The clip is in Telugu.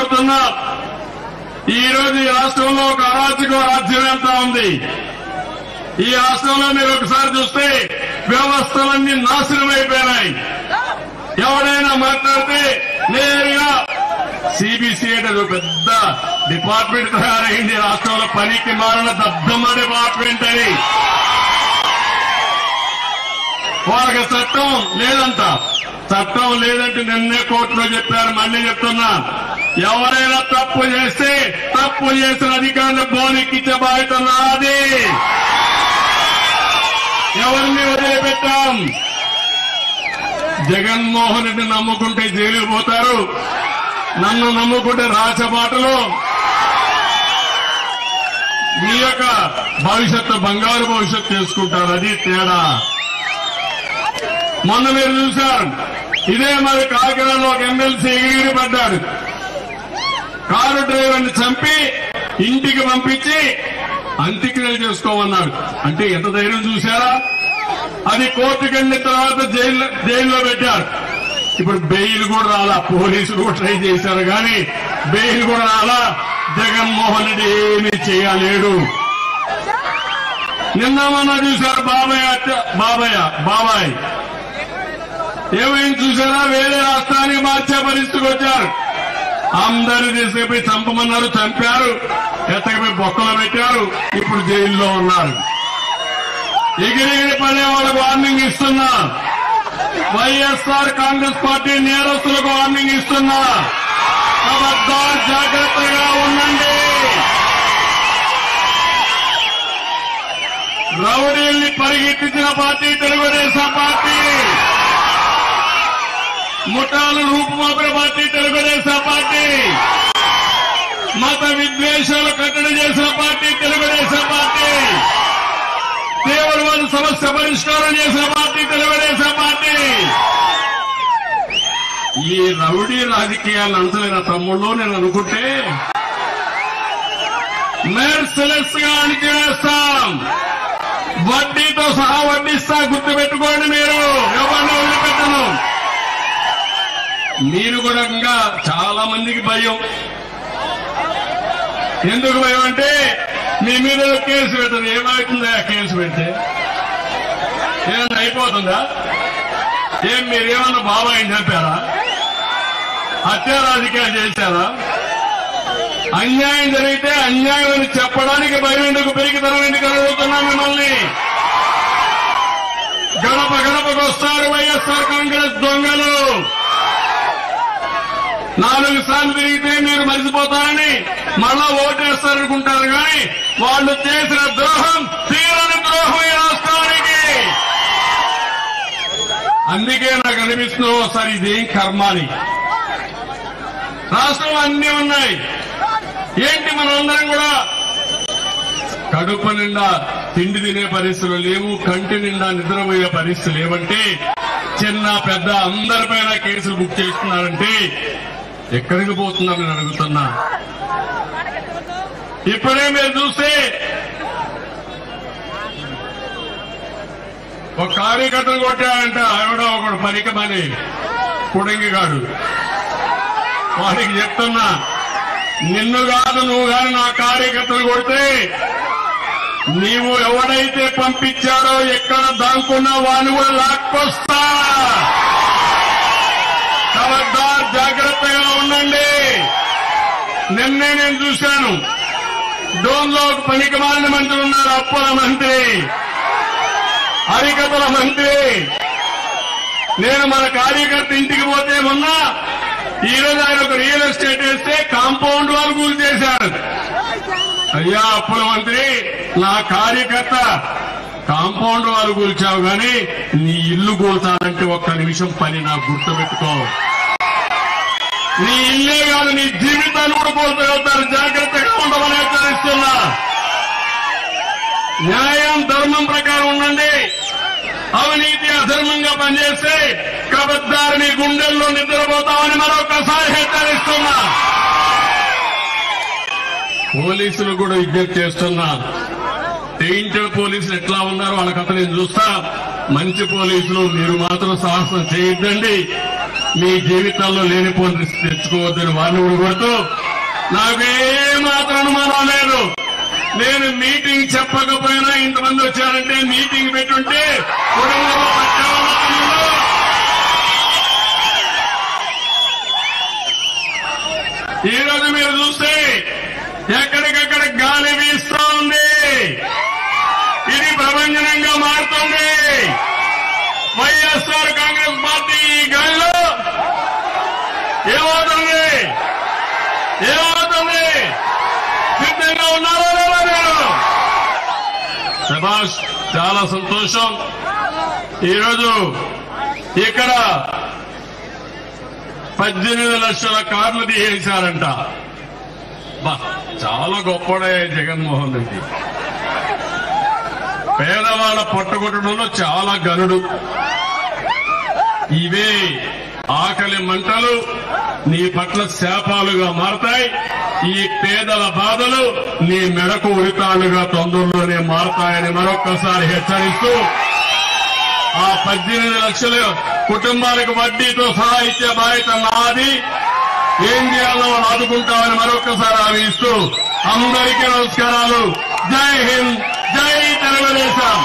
కోరుతున్నా ఈ రోజు రాష్ట్రంలో ఒక అరాచక రాజ్యమంతా ఉంది ఈ రాష్ట్రంలో మీరు ఒకసారి చూస్తే వ్యవస్థలన్నీ నాశనం అయిపోయాయి ఎవరైనా మాట్లాడితే నేరుగా सीबीसीए डिपार्टेंट तैयार राष्ट्र पनी की मारन दबदम डिपार्टेंट वाली चट्टम लेदे निन्ने कोर्ट मल्ली एवरैना तप्पु चेस्ते अधिकारानि बोनिक्किंचे बाध्यत नादी एवर्नि वदिलिपेट्टां जगन मोहन रेड्डिनि नम्मुकुंटे जैलुकु पोतारु నన్ను నమ్ముకుంటే రాజబాటలో మీ యొక్క భవిష్యత్తు బంగారు భవిష్యత్తు చేసుకుంటారు అది తేడా మొన్న మీరు చూశారు ఇదే మరి కాకినాడలో ఒక ఎమ్మెల్సీ ఎగిరిపడ్డాడు కారు డ్రైవర్ని చంపి ఇంటికి పంపించి అంత్యక్రియలు చేసుకోమన్నాడు అంటే ఎంత ధైర్యం చూశారా అది కోర్టుకి వెళ్ళిన తర్వాత జైల్లో పెట్టారు ఇప్పుడు బెయిల్ కూడా రాలా పోలీసులు ట్రై చేశారు కానీ బెయిల్ కూడా రాలా జగన్మోహన్ రెడ్డి ఏమీ చేయలేడు నిన్న మన చూశారు బాబాయ్ ఏమైంది చూసారా వేరే రాష్ట్రానికి మార్చే పరిస్థితికి వచ్చారు అందరినీ తీసుకుపోయి చంపమన్నారు చంపారు ఎత్తకపోయి బొక్కలో పెట్టారు ఇప్పుడు జైల్లో ఉన్నారు ఎగిరి పడే వాళ్ళకు వార్నింగ్ ఇస్తున్నా వైఎస్ఆర్ కాంగ్రెస్ పార్టీ నేరస్తులకు వార్నింగ్ ఇస్తున్నా అబద్ధాలు జాగ్రత్తగా ఉండండి రౌడీల్ని పరిగెత్తించిన పార్టీ తెలుగుదేశం పార్టీ ముఠాలు రూపుమాపిన పార్టీ తెలుగుదేశం పార్టీ మత విద్వేషాలు కట్టడి చేసిన పార్టీ తెలుగుదేశం పార్టీ తీవ్రవాద సమస్య పరిష్కారం చేసిన పార్టీ తెలుగుదేశం పార్టీ ఈ రౌడీ రాజకీయాలను అంటలేన తమ్ముళ్ళు నేను అనుకుంటే మెర్సిలెస్ గా అణిచివేస్తాం వడ్డీతో సహా వడ్డిస్తా గుర్తుపెట్టుకోండి మీరు ఎవరిని వదిలిపెట్టను మీరు కూడా ఇంకా చాలా మందికి భయం ఎందుకు భయం అంటే మీ మీద కేసు పెట్టదు ఏమవుతుందా కేసు పెడితే ఏమన్నా అయిపోతుందా ఏం మీరేమన్నా బాబాయిని చెప్పారా హత్య రాజకీయాలు చేశారా అన్యాయం జరిగితే అన్యాయం అని చెప్పడానికి భయం ఎందుకు పెరిగితనం ఎందుకు అడుగుతున్నా మిమ్మల్ని గడప గడపకు వస్తారు వైఎస్ఆర్ కాంగ్రెస్ దొంగలు 4 సార్లు తిరిగితే మీరు మరిచిపోతారని మళ్ళా ఓటేస్తారనుకుంటారు కానీ వాళ్ళు చేసిన ద్రోహం తీరని ద్రోహం ఈ రాష్ట్రానికి అందుకే నాకు అనిపిస్తుంది ఒకసారి ఇదేం కర్మాలి రాష్ట్రంలో అన్నీ ఉన్నాయి ఏంటి మనందరం కూడా కడుపు నిండా తిండి తినే పరిస్థితులు లేవు కంటి నిండా నిద్రపోయే పరిస్థితులు లేవంటే చిన్న పెద్ద అందరిపైన కేసులు బుక్ చేస్తున్నారంటే ఎక్కడికి పోతున్నారని అడుగుతున్నా ఇప్పుడే మీరు చూస్తే ఒక కార్యకర్తను కొట్టాడంట ఎవడో ఒకడు పనికిమాలి కుడంగిగాడు వాడికి చెప్తున్నా నిన్ను కాదు నువ్వు కాదు నా కార్యకర్తలు కొడితే నీవు ఎవడైతే పంపించాడో ఎక్కడ దాక్కున్నా వాడిని కూడా లాక్కొస్తా ఖబర్దార్ జాగ్రత్తగా ఉండండి నిన్నే నేను చూశాను డోన్లో ఒక పనికిమాలిన మంత్రి ఉన్నారు అప్పుల మంత్రి హరికథల మంత్రి నేను మన కార్యకర్త ఇంటికి పోతే ఉన్నా ఈ రోజు ఆయన ఒక రియల్ ఎస్టేట్ వేస్తే కాంపౌండ్ వాళ్ళు కూలి చేశారు అయ్యా అప్పుల మంత్రి నా కార్యకర్త కాంపౌండ్ వాళ్ళు కూల్చావు కానీ నీ ఇల్లు కూల్చాలంటే ఒక్క నిమిషం పని నాకు గుర్తుపెట్టుకో నీ ఇల్లే కాదు నీ జీవితాన్ని కూడా కోల్పోతారు జాగ్రత్తగా ఉండమని హెచ్చరిస్తున్నా న్యాయం ధర్మం ప్రకారం ఉండండి అవినీతి అధర్మంగా పనిచేస్తే కబద్దారు నీ గుండెల్లో నిద్రపోతామని మరొకసారి హెచ్చరిస్తున్నా పోలీసులు కూడా విజ్ఞప్తి చేస్తున్నా టెయింటెడ్ పోలీసులు ఎట్లా ఉన్నారు వాళ్ళ కథ నేను చూస్తా మంచి పోలీసులు మీరు మాత్రం సాహసం చేయొద్దండి మీ జీవితంలో లేనిపోని రిస్క్ తెచ్చుకోవద్దని వాణ్ణి కొడుతూ నాకేమాత్రం అనుమానం లేదు. నేను మీటింగ్ చెప్పకపోయినా ఇంతమంది వచ్చారంటే మీటింగ్ పెట్టుంటే ఈరోజు మీరు చూస్తే ఎక్కడికక్కడ గాలి వీస్తూ ఉంది. ఇది ప్రపంచంగా మారుతుంది. వైఎస్ఆర్ కాంగ్రెస్ పార్టీ ఈ గాలిలో ఏమవుతుంది ఏమవుతుంది సిద్ధంగా ఉన్నారో లేవో నేను శభాష్, చాలా సంతోషం. ఈరోజు ఇక్కడ 18 లక్షల కార్లు తీసేశారంట. చాలా గొప్పడే జగన్మోహన్ రెడ్డి. పేదవాళ్ళ పట్టుకొట్టడంలో చాలా గనుడు. ఇవే ఆకలి మంటలు నీ పట్ల శాపాలుగా మారతాయి. ఈ పేదల బాధలు నీ మెడకు ఉరితాళ్లుగా తొందరలోనే మారతాయని మరొక్కసారి హెచ్చరిస్తూ ఆ 18 లక్షల కుటుంబాలకు వడ్డీతో సహా ఇచ్చే బాధ్యత నాది, ఏం చేయాలో ఆదుకుంటామని మరొకసారి హామీ ఇస్తూ అందరికీ నమస్కారాలు. జై హింద్, జై తెలుగుదేశం.